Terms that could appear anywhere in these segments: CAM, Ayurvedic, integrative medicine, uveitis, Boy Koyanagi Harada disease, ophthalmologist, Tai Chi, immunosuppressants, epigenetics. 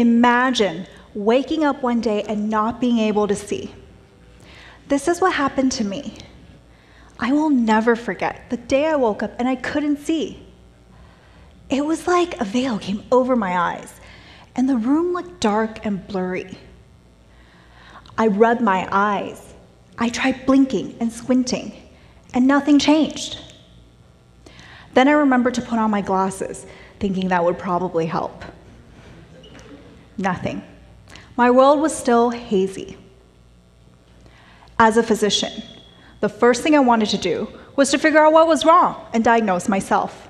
Imagine waking up one day and not being able to see. This is what happened to me. I will never forget the day I woke up and I couldn't see. It was like a veil came over my eyes, and the room looked dark and blurry. I rubbed my eyes. I tried blinking and squinting, and nothing changed. Then I remembered to put on my glasses, thinking that would probably help. Nothing. My world was still hazy. As a physician, the first thing I wanted to do was to figure out what was wrong and diagnose myself.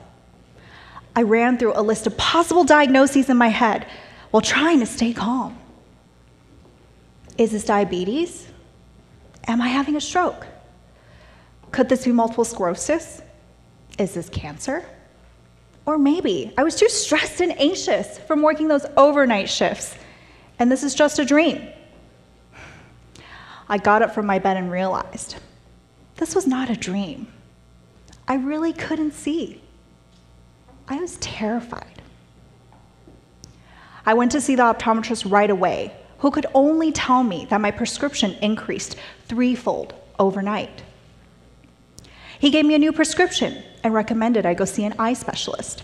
I ran through a list of possible diagnoses in my head while trying to stay calm. Is this diabetes? Am I having a stroke? Could this be multiple sclerosis? Is this cancer? Or maybe I was too stressed and anxious from working those overnight shifts, and this is just a dream. I got up from my bed and realized this was not a dream. I really couldn't see. I was terrified. I went to see the optometrist right away, who could only tell me that my prescription increased threefold overnight. He gave me a new prescription and recommended I go see an eye specialist.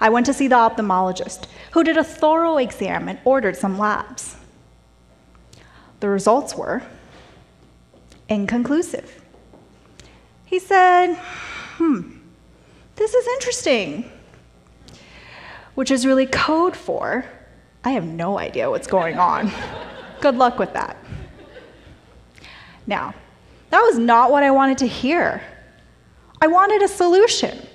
I went to see the ophthalmologist, who did a thorough exam and ordered some labs. The results were inconclusive. He said, this is interesting, which is really code for, I have no idea what's going on. Good luck with that. Now, that was not what I wanted to hear. I wanted a solution.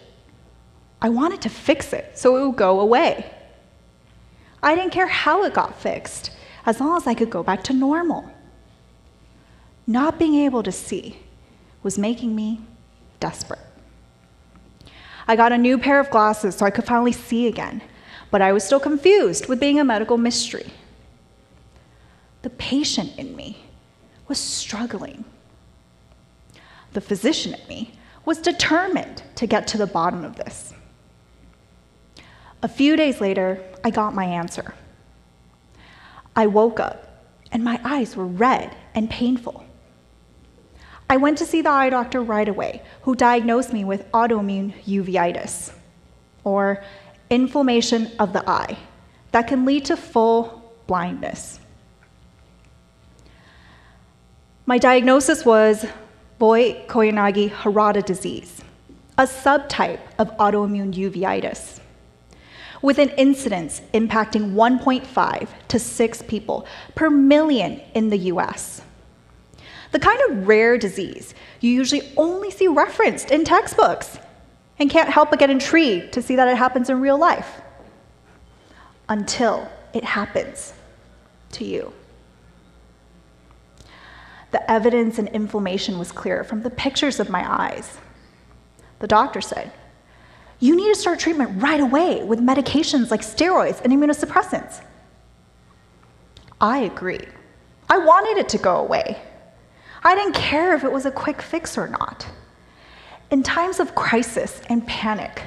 I wanted to fix it so it would go away. I didn't care how it got fixed, as long as I could go back to normal. Not being able to see was making me desperate. I got a new pair of glasses so I could finally see again, but I was still confused with being a medical mystery. The patient in me was struggling. The physician in me was determined to get to the bottom of this. A few days later, I got my answer. I woke up, and my eyes were red and painful. I went to see the eye doctor right away, who diagnosed me with autoimmune uveitis, or inflammation of the eye, that can lead to full blindness. My diagnosis was Boy Koyanagi Harada disease, a subtype of autoimmune uveitis, with an incidence impacting 1.5 to 6 people per million in the US. The kind of rare disease you usually only see referenced in textbooks, and can't help but get intrigued to see that it happens in real life, until it happens to you. The evidence and inflammation was clear from the pictures of my eyes. The doctor said, "You need to start treatment right away with medications like steroids and immunosuppressants." I agreed. I wanted it to go away. I didn't care if it was a quick fix or not. In times of crisis and panic,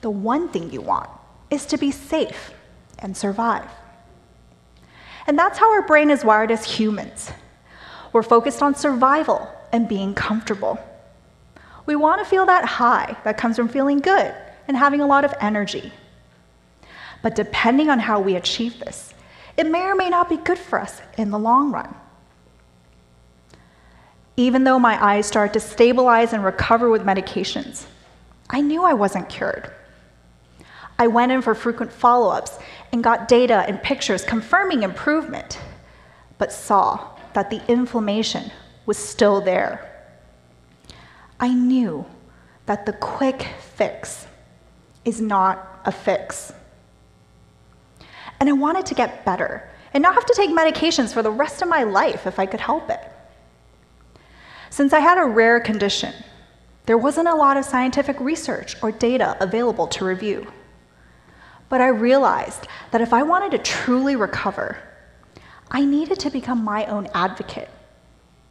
the one thing you want is to be safe and survive. And that's how our brain is wired as humans. We're focused on survival and being comfortable. We want to feel that high that comes from feeling good and having a lot of energy. But depending on how we achieve this, it may or may not be good for us in the long run. Even though my eyes started to stabilize and recover with medications, I knew I wasn't cured. I went in for frequent follow-ups and got data and pictures confirming improvement, but saw that the inflammation was still there. I knew that the quick fix is not a fix. And I wanted to get better and not have to take medications for the rest of my life if I could help it. Since I had a rare condition, there wasn't a lot of scientific research or data available to review. But I realized that if I wanted to truly recover, I needed to become my own advocate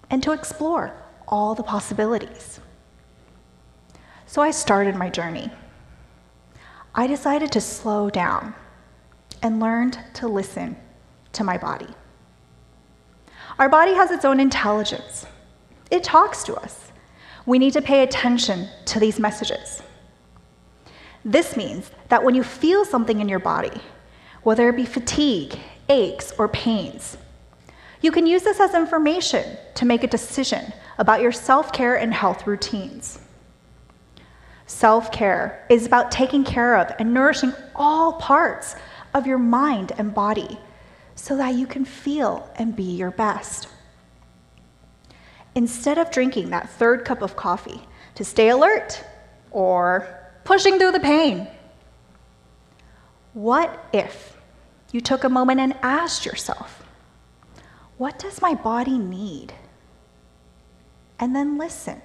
and to explore all the possibilities. So I started my journey. I decided to slow down and learned to listen to my body. Our body has its own intelligence. It talks to us. We need to pay attention to these messages. This means that when you feel something in your body, whether it be fatigue, aches, or pains, you can use this as information to make a decision about your self-care and health routines. Self-care is about taking care of and nourishing all parts of your mind and body so that you can feel and be your best. Instead of drinking that third cup of coffee to stay alert or pushing through the pain. What if you took a moment and asked yourself, what does my body need? And then listen.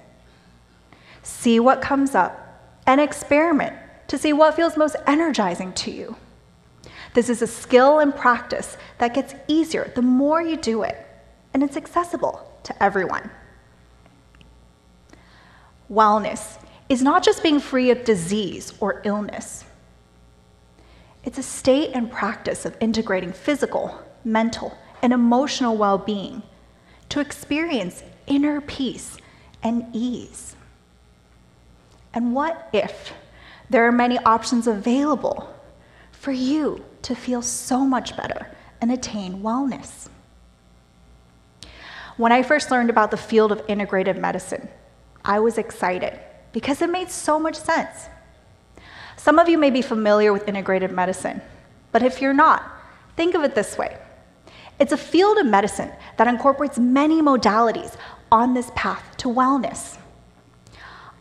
See what comes up and experiment to see what feels most energizing to you. This is a skill and practice that gets easier the more you do it, and it's accessible to everyone. Wellness is not just being free of disease or illness. It's a state and practice of integrating physical, mental, and emotional well-being to experience inner peace and ease. And what if there are many options available for you to feel so much better and attain wellness? When I first learned about the field of integrative medicine, I was excited, because it made so much sense. Some of you may be familiar with integrative medicine, but if you're not, think of it this way. It's a field of medicine that incorporates many modalities on this path to wellness.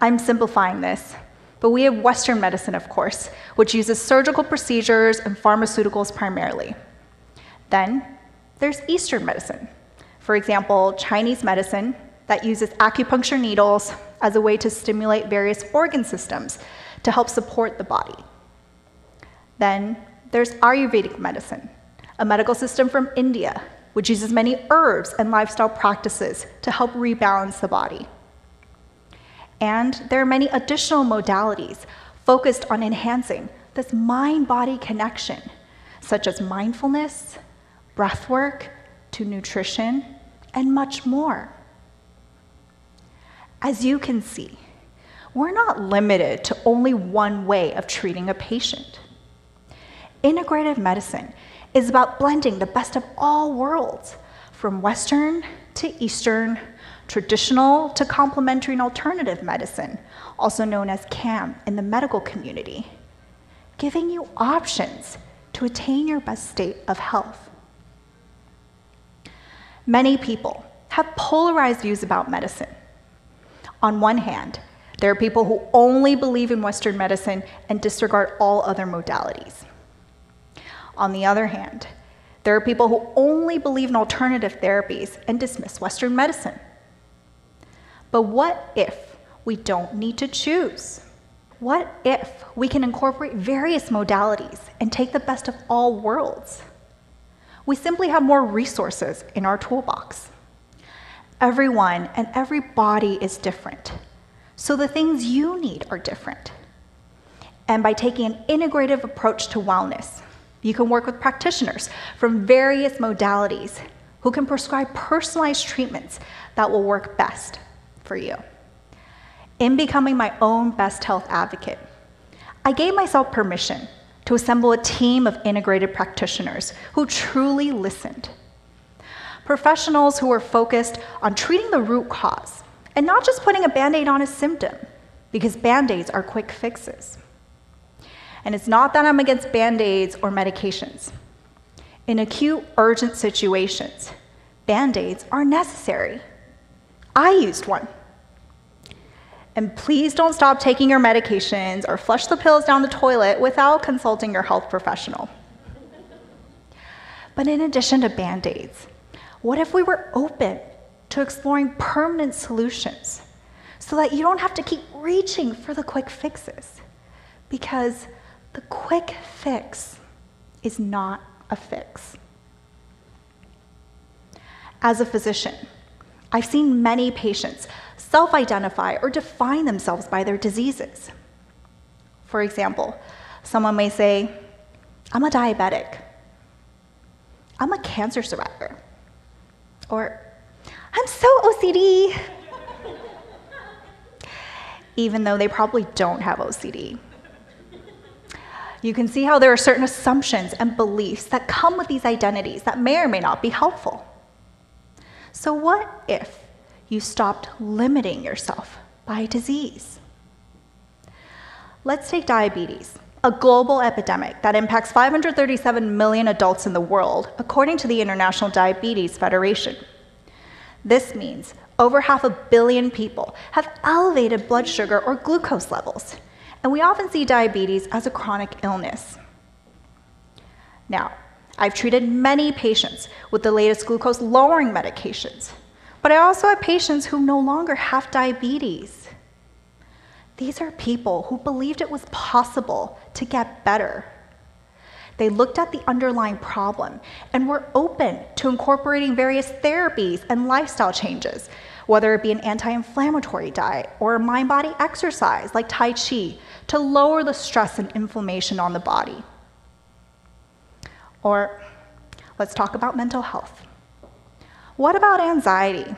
I'm simplifying this, but we have Western medicine, of course, which uses surgical procedures and pharmaceuticals primarily. Then there's Eastern medicine. For example, Chinese medicine that uses acupuncture needles as a way to stimulate various organ systems to help support the body. Then there's Ayurvedic medicine, a medical system from India, which uses many herbs and lifestyle practices to help rebalance the body. And there are many additional modalities focused on enhancing this mind-body connection, such as mindfulness, breathwork, to nutrition, and much more. As you can see, we're not limited to only one way of treating a patient. Integrative medicine is about blending the best of all worlds, from Western to Eastern, traditional to complementary and alternative medicine, also known as CAM in the medical community, giving you options to attain your best state of health. Many people have polarized views about medicine. On one hand, there are people who only believe in Western medicine and disregard all other modalities. On the other hand, there are people who only believe in alternative therapies and dismiss Western medicine. But what if we don't need to choose? What if we can incorporate various modalities and take the best of all worlds? We simply have more resources in our toolbox. Everyone and every body is different, so the things you need are different. And by taking an integrative approach to wellness, you can work with practitioners from various modalities who can prescribe personalized treatments that will work best for you. In becoming my own best health advocate, I gave myself permission to assemble a team of integrated practitioners who truly listened. Professionals who are focused on treating the root cause and not just putting a Band-Aid on a symptom, because Band-Aids are quick fixes. And it's not that I'm against Band-Aids or medications. In acute, urgent situations, Band-Aids are necessary. I used one. And please don't stop taking your medications or flush the pills down the toilet without consulting your health professional. But in addition to Band-Aids, what if we were open to exploring permanent solutions so that you don't have to keep reaching for the quick fixes? Because the quick fix is not a fix. As a physician, I've seen many patients self-identify or define themselves by their diseases. For example, someone may say, I'm a diabetic. I'm a cancer survivor. Or, I'm so OCD. Even though they probably don't have OCD. You can see how there are certain assumptions and beliefs that come with these identities that may or may not be helpful. So what if you stopped limiting yourself by disease? Let's take diabetes, a global epidemic that impacts 537 million adults in the world, according to the International Diabetes Federation. This means over 500 million people have elevated blood sugar or glucose levels, and we often see diabetes as a chronic illness. Now, I've treated many patients with the latest glucose-lowering medications, but I also have patients who no longer have diabetes. These are people who believed it was possible to get better. They looked at the underlying problem and were open to incorporating various therapies and lifestyle changes, whether it be an anti-inflammatory diet or a mind-body exercise like Tai Chi to lower the stress and inflammation on the body. Or let's talk about mental health. What about anxiety?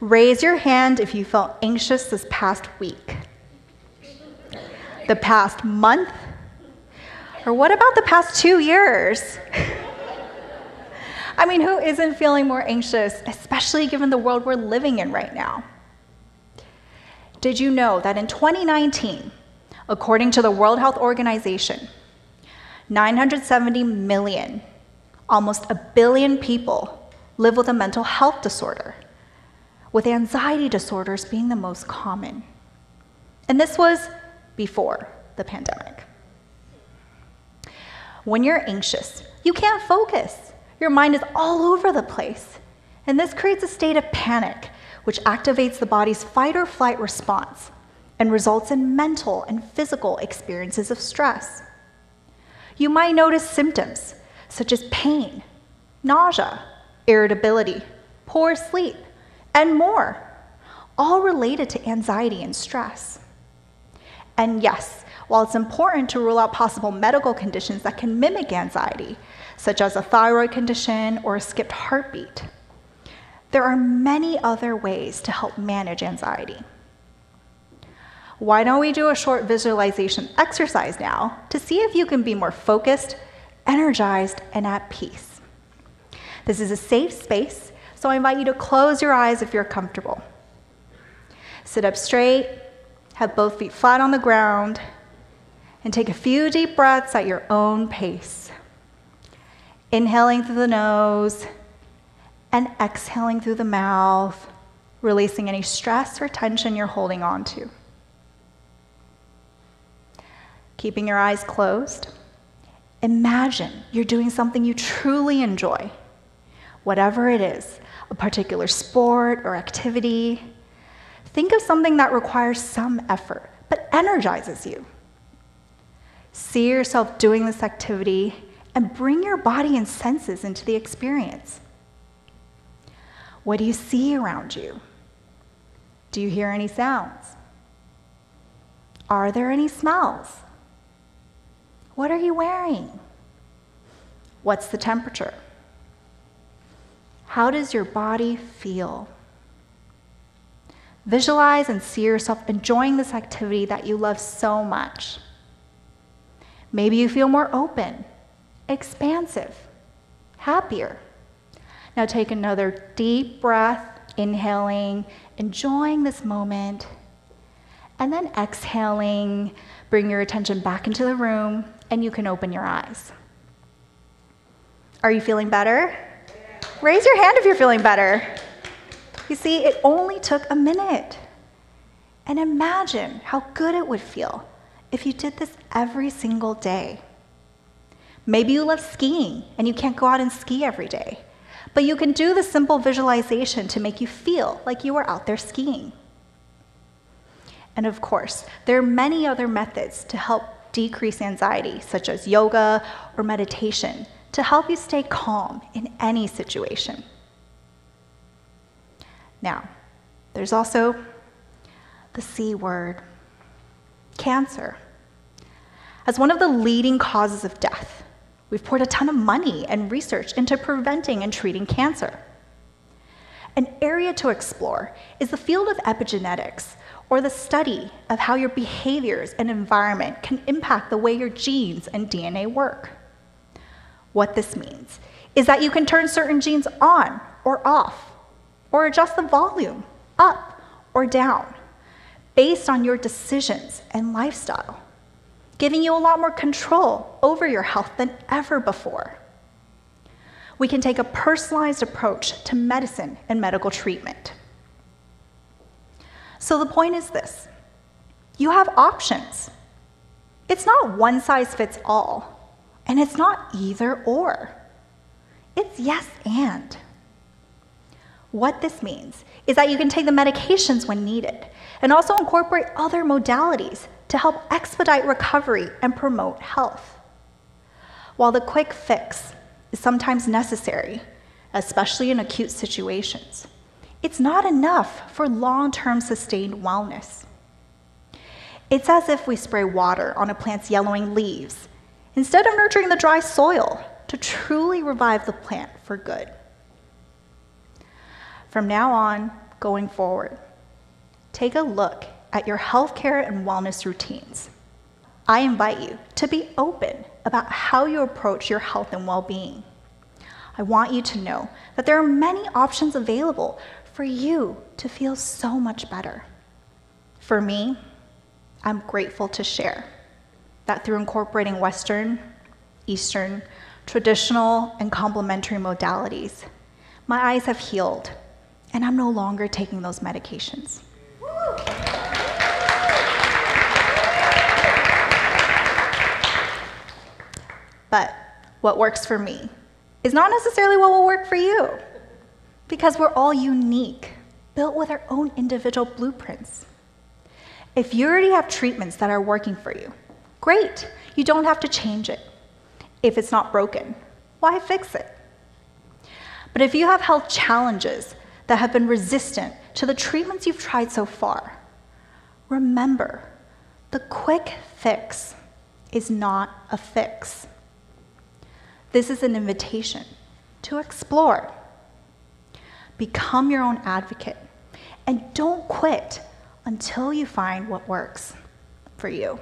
Raise your hand if you felt anxious this past week, the past month, or what about the past 2 years? I mean, who isn't feeling more anxious, especially given the world we're living in right now? Did you know that in 2019, according to the World Health Organization, 970 million, almost 1 billion people live with a mental health disorder, with anxiety disorders being the most common. And this was before the pandemic. When you're anxious, you can't focus. Your mind is all over the place. And this creates a state of panic, which activates the body's fight or flight response and results in mental and physical experiences of stress. You might notice symptoms such as pain, nausea, irritability, poor sleep, and more, all related to anxiety and stress. And yes, while it's important to rule out possible medical conditions that can mimic anxiety, such as a thyroid condition or a skipped heartbeat, there are many other ways to help manage anxiety. Why don't we do a short visualization exercise now to see if you can be more focused, energized, and at peace? This is a safe space, so I invite you to close your eyes if you're comfortable. Sit up straight, have both feet flat on the ground, and take a few deep breaths at your own pace. Inhaling through the nose and exhaling through the mouth, releasing any stress or tension you're holding on to. Keeping your eyes closed, imagine you're doing something you truly enjoy, whatever it is, a particular sport or activity. Think of something that requires some effort but energizes you. See yourself doing this activity and bring your body and senses into the experience. What do you see around you? Do you hear any sounds? Are there any smells? What are you wearing? What's the temperature? How does your body feel? Visualize and see yourself enjoying this activity that you love so much. Maybe you feel more open, expansive, happier. Now take another deep breath, inhaling, enjoying this moment, and then exhaling, bring your attention back into the room, and you can open your eyes. Are you feeling better? Yeah. Raise your hand if you're feeling better. You see, it only took a minute. And imagine how good it would feel if you did this every single day. Maybe you love skiing and you can't go out and ski every day, but you can do the simple visualization to make you feel like you were out there skiing. And of course, there are many other methods to help decrease anxiety, such as yoga or meditation, to help you stay calm in any situation. Now, there's also the C word, cancer. as one of the leading causes of death. We've poured a ton of money and research into preventing and treating cancer. An area to explore is the field of epigenetics, or the study of how your behaviors and environment can impact the way your genes and DNA work. What this means is that you can turn certain genes on or off, or adjust the volume up or down, based on your decisions and lifestyle, giving you a lot more control over your health than ever before. We can take a personalized approach to medicine and medical treatment. So the point is this: you have options. It's not one size fits all, and it's not either or. It's yes and. What this means is that you can take the medications when needed and also incorporate other modalities to help expedite recovery and promote health. While the quick fix is sometimes necessary, especially in acute situations, it's not enough for long-term sustained wellness. It's as if we spray water on a plant's yellowing leaves instead of nurturing the dry soil to truly revive the plant for good. From now on, going forward, take a look at your healthcare and wellness routines. I invite you to be open about how you approach your health and well-being. I want you to know that there are many options available for you to feel so much better. For me, I'm grateful to share that through incorporating Western, Eastern, traditional, and complementary modalities, my eyes have healed, and I'm no longer taking those medications. But what works for me is not necessarily what will work for you, because we're all unique, built with our own individual blueprints. If you already have treatments that are working for you, great, you don't have to change it. If it's not broken, why fix it? But if you have health challenges that have been resistant to the treatments you've tried so far, remember, the quick fix is not a fix. This is an invitation to explore. Become your own advocate, and don't quit until you find what works for you.